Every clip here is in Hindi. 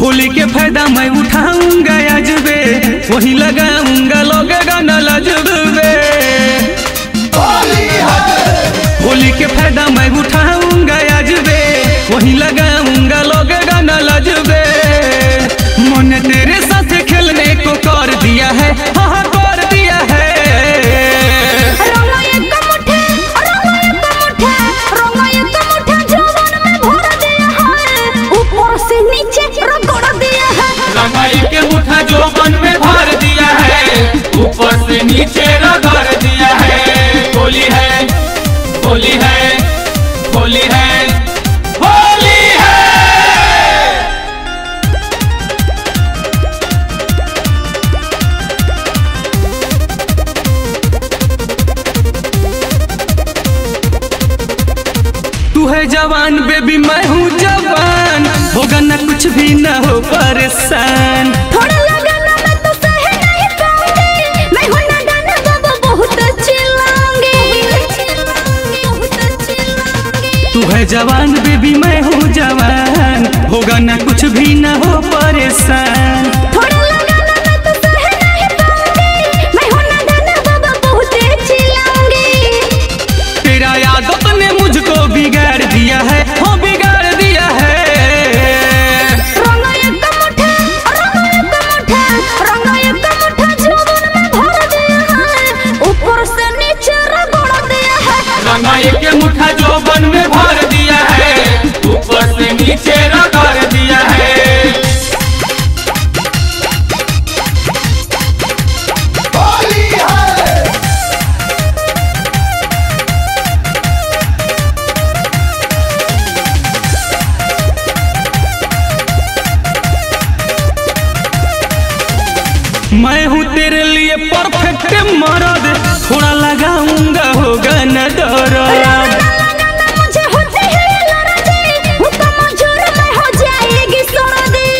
होली के फायदा मैं उठाऊंगा अजबे, वही लगाऊंगा लोग लजबे। होली के फायदा मैं उठाऊंगा अजबे, वही लगाऊंगा लोग लजबे। मैंने तेरे साथ खेलने को कर दिया है, हाँ कर दिया है। रंगाई के मुठा जो मन में भर दिया है, ऊपर से नीचे रगड़ दिया है। होली है, होली है, होली है, होली है। तू है जवान बेबी, मैं हूँ जवान, होगा ना कुछ भी ना हो परेशान। थोड़ा लगा ना मैं तो सह नहीं पाऊंगी, मैं हूं ना गाना गाबो बहुत चिल्लाऊंगी, बहुत चिल्लाऊंगी। तू है जवान बेबी, मैं हूँ जवान, होगा ना कुछ भी ना हो परेशान। थोड़ा लगा ना मैं तो सह नहीं पाऊंगी, मैं हूं ना गाना गाबो बहुत चिल्लाऊंगी। तेरा यादों ने मुझको बिगाड़ दिया है, हो बिगाड़ दिया है। रंगाई के मुठा जो बन में भर दिया है, ऊपर से नीचे रगड़ दिया है। मैं हूँ तेरे लिए परफेक्ट मर्द, थोड़ा लगाऊंगा होगा न दर्द। मुझे होती है लड़ाई, हुक्म मंजूर में हो जाएगी सर्दी।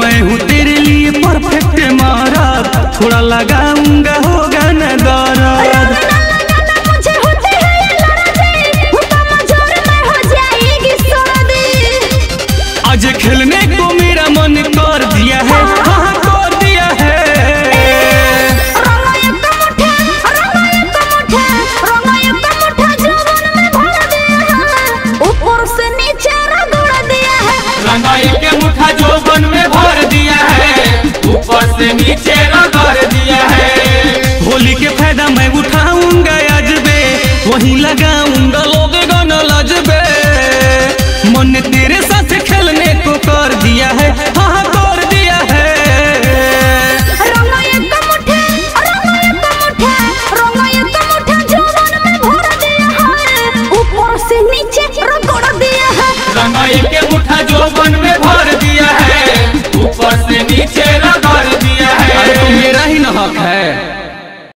मैं हूँ तेरे लिए परफेक्ट मर्द, थोड़ा लगाऊंगा होगा न दर्द। आज खेलने को मेरा मन कर दिया है, हाँ कर दिया है। रंगाई का मुठा जुबान में भर दिया है, ऊपर से नीचे रगड़ दिया है। रंगाई के मुठा जुबान में भर दिया है, ऊपर से नीचे रगड़ दिया है। होली के फायदा